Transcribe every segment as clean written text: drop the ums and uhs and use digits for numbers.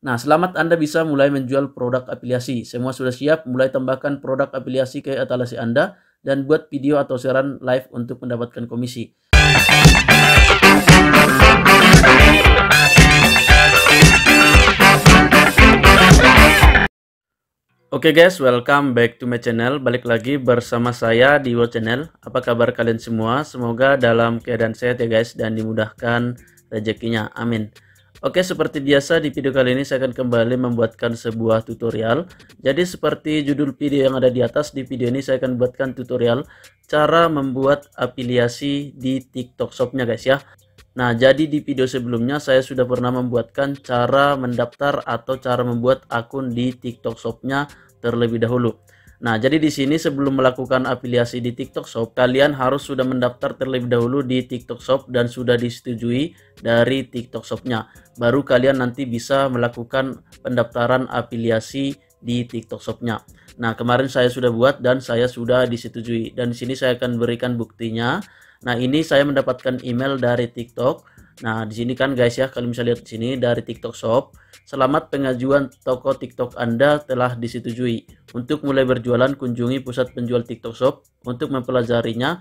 Nah, selamat, Anda bisa mulai menjual produk afiliasi. Semua sudah siap, mulai tambahkan produk afiliasi ke etalase Anda dan buat video atau siaran live untuk mendapatkan komisi. Oke guys, welcome back to my channel. Balik lagi bersama saya di Wow Channel. Apa kabar kalian semua? Semoga dalam keadaan sehat ya guys, dan dimudahkan rezekinya. Amin. Oke, seperti biasa di video kali ini saya akan kembali membuatkan sebuah tutorial. Jadi seperti judul video yang ada di atas, di video ini saya akan buatkan tutorial cara membuat afiliasi di TikTok Shop-nya guys ya. Nah, jadi di video sebelumnya saya sudah pernah membuatkan cara mendaftar atau cara membuat akun di TikTok Shop-nya terlebih dahulu. Nah, jadi di sini sebelum melakukan afiliasi di TikTok Shop, kalian harus sudah mendaftar terlebih dahulu di TikTok Shop dan sudah disetujui dari TikTok Shop-nya. Baru kalian nanti bisa melakukan pendaftaran afiliasi di TikTok Shop-nya. Nah, kemarin saya sudah buat dan saya sudah disetujui. Dan di sini saya akan berikan buktinya. Nah, ini saya mendapatkan email dari TikTok. Nah, di sini kan guys ya, kalian bisa lihat di sini dari TikTok Shop. Selamat, pengajuan toko TikTok Anda telah disetujui. Untuk mulai berjualan, kunjungi pusat penjual TikTok Shop. Untuk mempelajarinya,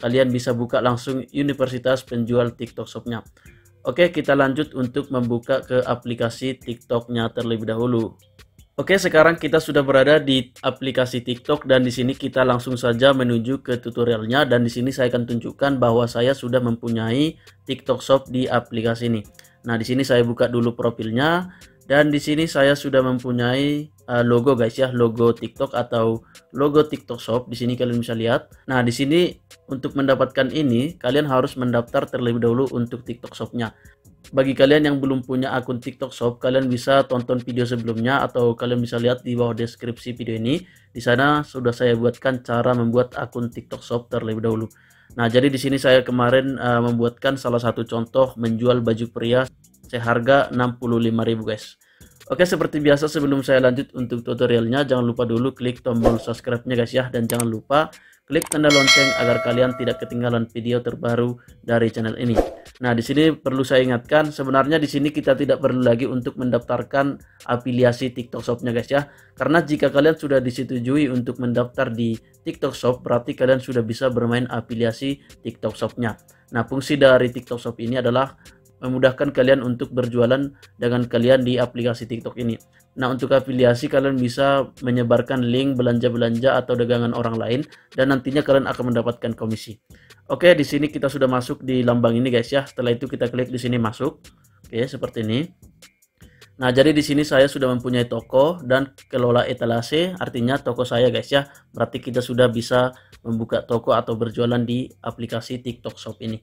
kalian bisa buka langsung universitas penjual TikTok Shop-nya. Oke, kita lanjut untuk membuka ke aplikasi TikTok-nya terlebih dahulu. Oke, sekarang kita sudah berada di aplikasi TikTok dan di sini kita langsung saja menuju ke tutorialnya, dan di sini saya akan tunjukkan bahwa saya sudah mempunyai TikTok Shop di aplikasi ini. Nah, di sini saya buka dulu profilnya dan di sini saya sudah mempunyai logo guys ya, logo TikTok atau logo TikTok Shop. Di sini kalian bisa lihat. Nah, di sini untuk mendapatkan ini kalian harus mendaftar terlebih dahulu untuk TikTok Shop-nya. Bagi kalian yang belum punya akun TikTok Shop, kalian bisa tonton video sebelumnya atau kalian bisa lihat di bawah deskripsi video ini. Di sana sudah saya buatkan cara membuat akun TikTok Shop terlebih dahulu. Nah, jadi di sini saya kemarin membuatkan salah satu contoh menjual baju pria seharga 65.000 guys. Oke, seperti biasa sebelum saya lanjut untuk tutorialnya, jangan lupa dulu klik tombol subscribe-nya guys ya, dan jangan lupa klik tanda lonceng agar kalian tidak ketinggalan video terbaru dari channel ini. Nah, di sini perlu saya ingatkan, sebenarnya di sini kita tidak perlu lagi untuk mendaftarkan afiliasi TikTok Shop-nya guys ya. Karena jika kalian sudah disetujui untuk mendaftar di TikTok Shop, berarti kalian sudah bisa bermain afiliasi TikTok Shop-nya. Nah, fungsi dari TikTok Shop ini adalah memudahkan kalian untuk berjualan dengan kalian di aplikasi TikTok ini. Nah, untuk afiliasi kalian bisa menyebarkan link belanja-belanja atau dagangan orang lain dan nantinya kalian akan mendapatkan komisi. Oke, di sini kita sudah masuk di lambang ini guys ya. Setelah itu kita klik di sini masuk. Oke, seperti ini. Nah, jadi di sini saya sudah mempunyai toko dan kelola etalase, artinya toko saya guys ya. Berarti kita sudah bisa membuka toko atau berjualan di aplikasi TikTok Shop ini.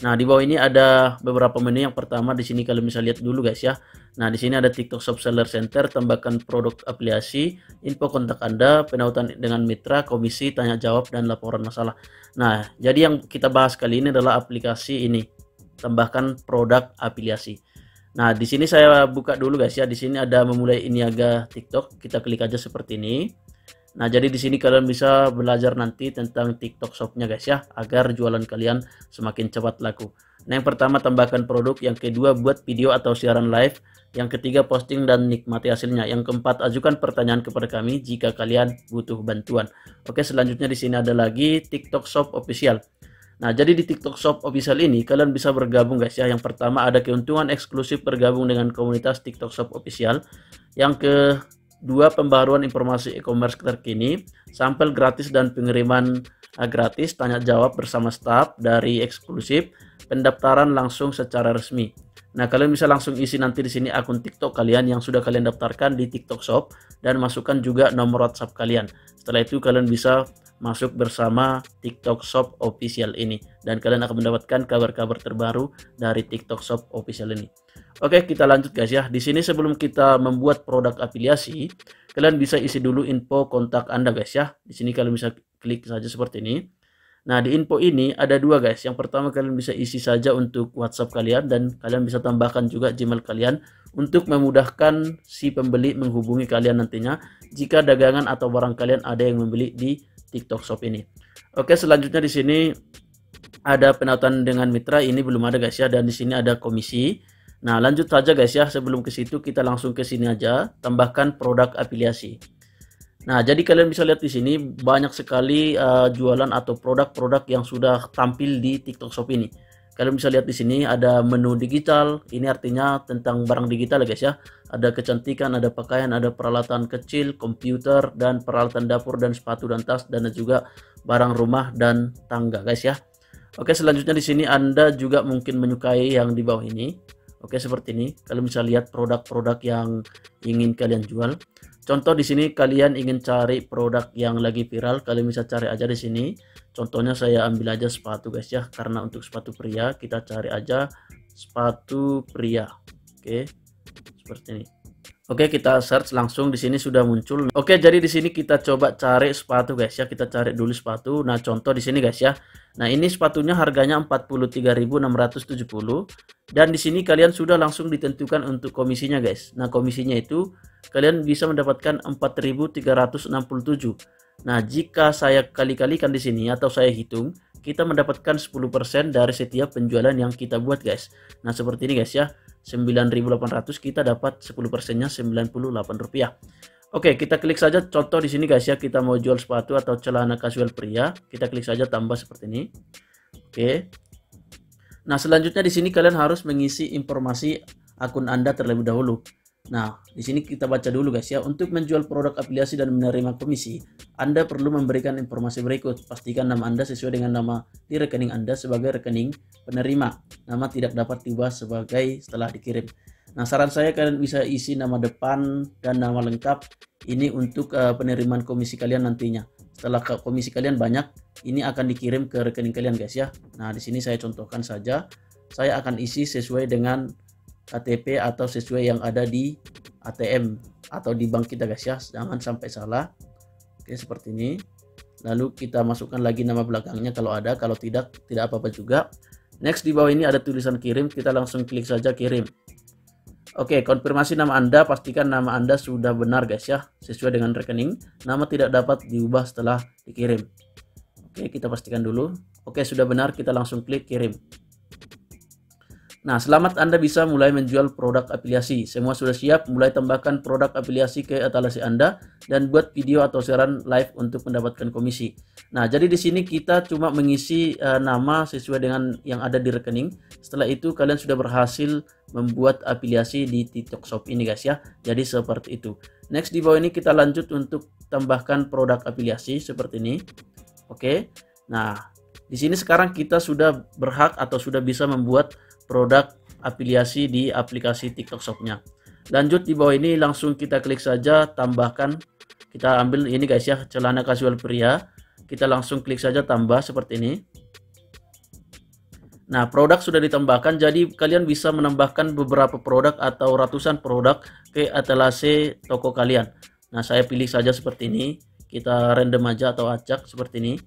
Nah, di bawah ini ada beberapa menu. Yang pertama di sini kalian bisa lihat dulu guys ya. Nah, di sini ada TikTok Shop Seller Center, tambahkan produk afiliasi, info kontak Anda, penautan dengan mitra, komisi, tanya jawab dan laporan masalah. Nah, jadi yang kita bahas kali ini adalah aplikasi ini, tambahkan produk afiliasi. Nah, di sini saya buka dulu guys ya. Di sini ada memulai niaga TikTok. Kita klik aja seperti ini. Nah, jadi di sini kalian bisa belajar nanti tentang TikTok Shop-nya guys ya, agar jualan kalian semakin cepat laku. Nah, yang pertama tambahkan produk, yang kedua buat video atau siaran live, yang ketiga posting dan nikmati hasilnya, yang keempat ajukan pertanyaan kepada kami jika kalian butuh bantuan. Oke, selanjutnya di sini ada lagi TikTok Shop Official. Nah, jadi di TikTok Shop Official ini kalian bisa bergabung guys ya. Yang pertama ada keuntungan eksklusif bergabung dengan komunitas TikTok Shop Official. Yang kedua pembaruan informasi e-commerce terkini, sampel gratis dan pengiriman gratis, tanya jawab bersama staff dari eksklusif, pendaftaran langsung secara resmi. Nah, kalian bisa langsung isi nanti di sini akun TikTok kalian yang sudah kalian daftarkan di TikTok Shop dan masukkan juga nomor WhatsApp kalian. Setelah itu kalian bisa masuk bersama TikTok Shop Official ini dan kalian akan mendapatkan kabar-kabar terbaru dari TikTok Shop Official ini. Oke, kita lanjut guys ya. Di sini sebelum kita membuat produk afiliasi, kalian bisa isi dulu info kontak Anda guys ya. Di sini kalian bisa klik saja seperti ini. Nah, di info ini ada dua guys. Yang pertama kalian bisa isi saja untuk WhatsApp kalian dan kalian bisa tambahkan juga Gmail kalian untuk memudahkan si pembeli menghubungi kalian nantinya jika dagangan atau barang kalian ada yang membeli di TikTok Shop ini. Oke, selanjutnya di sini ada penautan dengan mitra, ini belum ada guys ya, dan di sini ada komisi. Nah, lanjut saja guys ya, sebelum ke situ kita langsung ke sini aja, tambahkan produk afiliasi. Nah, jadi kalian bisa lihat di sini banyak sekali jualan atau produk-produk yang sudah tampil di TikTok Shop ini. Kalian bisa lihat di sini ada menu digital, ini artinya tentang barang digital guys ya. Ada kecantikan, ada pakaian, ada peralatan kecil, komputer, dan peralatan dapur, dan sepatu, dan tas, dan juga barang rumah dan tangga guys ya. Oke, selanjutnya di sini Anda juga mungkin menyukai yang di bawah ini. Oke, seperti ini. Kalian bisa lihat produk-produk yang ingin kalian jual. Contoh di sini kalian ingin cari produk yang lagi viral, kalian bisa cari aja di sini. Contohnya saya ambil aja sepatu guys ya, karena untuk sepatu pria kita cari aja sepatu pria. Oke, seperti ini. Oke, kita search langsung, di sini sudah muncul. Oke, jadi di sini kita coba cari sepatu guys ya, kita cari dulu sepatu. Nah, contoh di sini guys ya. Nah, ini sepatunya harganya 43.670, dan di sini kalian sudah langsung ditentukan untuk komisinya guys. Nah, komisinya itu kalian bisa mendapatkan 4.367. Nah, jika saya kali-kalikan di sini atau saya hitung, kita mendapatkan 10% dari setiap penjualan yang kita buat guys. Nah, seperti ini guys ya. 9.800 kita dapat 10%-nya Rp98. Oke, kita klik saja contoh di sini guys ya, kita mau jual sepatu atau celana kasual pria, kita klik saja tambah seperti ini. Oke. Nah, selanjutnya di sini kalian harus mengisi informasi akun Anda terlebih dahulu. Nah, di sini kita baca dulu guys ya. Untuk menjual produk afiliasi dan menerima komisi, Anda perlu memberikan informasi berikut. Pastikan nama Anda sesuai dengan nama di rekening Anda sebagai rekening penerima. Nama tidak dapat diubah sebagai setelah dikirim. Nah, saran saya kalian bisa isi nama depan dan nama lengkap. Ini untuk penerimaan komisi kalian nantinya. Setelah komisi kalian banyak, ini akan dikirim ke rekening kalian guys ya. Nah, di sini saya contohkan saja. Saya akan isi sesuai dengan KTP atau sesuai yang ada di ATM atau di bank kita guys ya, jangan sampai salah. Oke, seperti ini. Lalu kita masukkan lagi nama belakangnya kalau ada, kalau tidak apa-apa juga. Next, di bawah ini ada tulisan kirim, kita langsung klik saja kirim. Oke, konfirmasi nama Anda, pastikan nama Anda sudah benar guys ya, sesuai dengan rekening. Nama tidak dapat diubah setelah dikirim. Oke, kita pastikan dulu. Oke, sudah benar, kita langsung klik kirim. Nah, selamat, Anda bisa mulai menjual produk afiliasi. Semua sudah siap, mulai tambahkan produk afiliasi ke etalase Anda dan buat video atau siaran live untuk mendapatkan komisi. Nah, jadi di sini kita cuma mengisi nama sesuai dengan yang ada di rekening. Setelah itu kalian sudah berhasil membuat afiliasi di TikTok Shop ini guys ya. Jadi seperti itu. Next, di bawah ini kita lanjut untuk tambahkan produk afiliasi seperti ini. Oke. Nah, di sini sekarang kita sudah berhak atau sudah bisa membuat produk afiliasi di aplikasi TikTok Shop-nya. Lanjut di bawah ini langsung kita klik saja tambahkan. Kita ambil ini guys ya, celana kasual pria. Kita langsung klik saja tambah seperti ini. Nah, produk sudah ditambahkan, jadi kalian bisa menambahkan beberapa produk atau ratusan produk ke etalase toko kalian. Nah, saya pilih saja seperti ini. Kita random aja atau acak seperti ini.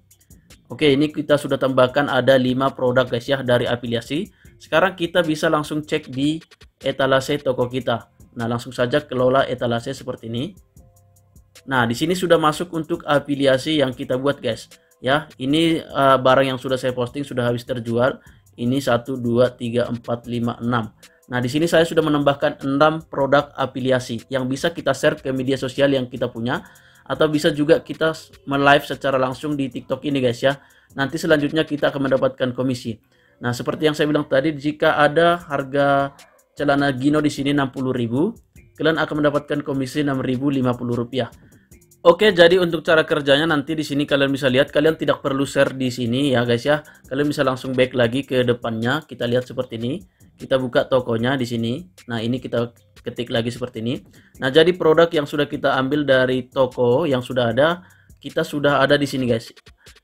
Oke, ini kita sudah tambahkan ada 5 produk guys ya dari afiliasi. Sekarang kita bisa langsung cek di etalase toko kita. Nah, langsung saja kelola etalase seperti ini. Nah, di sini sudah masuk untuk afiliasi yang kita buat guys. Ya, ini barang yang sudah saya posting sudah habis terjual. Ini 1, 2, 3, 4, 5, 6. Nah, di sini saya sudah menambahkan 6 produk afiliasi yang bisa kita share ke media sosial yang kita punya. Atau bisa juga kita live secara langsung di TikTok ini guys ya. Nanti selanjutnya kita akan mendapatkan komisi. Nah, seperti yang saya bilang tadi, jika ada harga celana Gino di sini 60.000, kalian akan mendapatkan komisi Rp6.050. Oke, jadi untuk cara kerjanya nanti di sini kalian bisa lihat, kalian tidak perlu share di sini ya guys ya. Kalian bisa langsung back lagi ke depannya. Kita lihat seperti ini. Kita buka tokonya di sini. Nah, ini kita ketik lagi seperti ini. Nah, jadi produk yang sudah kita ambil dari toko yang sudah ada, kita sudah ada di sini guys.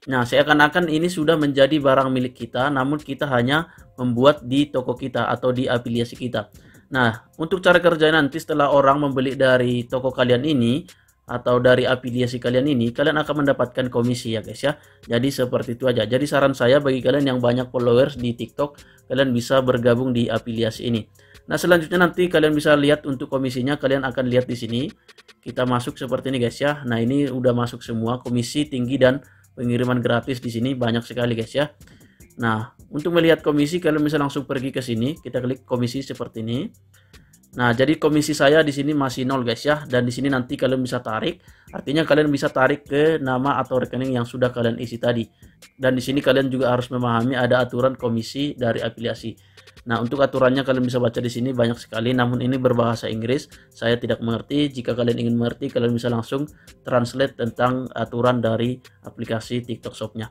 Nah, seakan-akan ini sudah menjadi barang milik kita, namun kita hanya membuat di toko kita atau di afiliasi kita. Nah, untuk cara kerja nanti setelah orang membeli dari toko kalian ini atau dari afiliasi kalian ini, kalian akan mendapatkan komisi ya guys ya. Jadi seperti itu aja. Jadi saran saya bagi kalian yang banyak followers di TikTok, kalian bisa bergabung di afiliasi ini. Nah, selanjutnya nanti kalian bisa lihat untuk komisinya, kalian akan lihat di sini. Kita masuk seperti ini guys ya. Nah, ini udah masuk semua, komisi tinggi dan pengiriman gratis di sini banyak sekali guys ya. Nah, Untuk melihat komisi, kalian bisa langsung pergi ke sini, kita klik komisi seperti ini. Nah, jadi komisi saya di sini masih 0 guys ya, dan di sini nanti kalian bisa tarik. Artinya kalian bisa tarik ke nama atau rekening yang sudah kalian isi tadi. Dan di sini kalian juga harus memahami ada aturan komisi dari afiliasi. Nah, untuk aturannya kalian bisa baca di sini banyak sekali, namun ini berbahasa Inggris. Saya tidak mengerti. Jika kalian ingin mengerti, kalian bisa langsung translate tentang aturan dari aplikasi TikTok Shop-nya.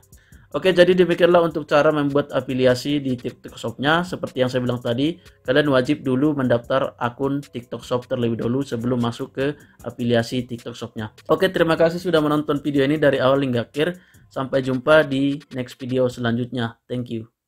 Oke, jadi demikianlah untuk cara membuat afiliasi di TikTok Shop-nya. Seperti yang saya bilang tadi, kalian wajib dulu mendaftar akun TikTok Shop terlebih dahulu sebelum masuk ke afiliasi TikTok Shop-nya. Oke, terima kasih sudah menonton video ini dari awal hingga akhir. Sampai jumpa di next video selanjutnya. Thank you.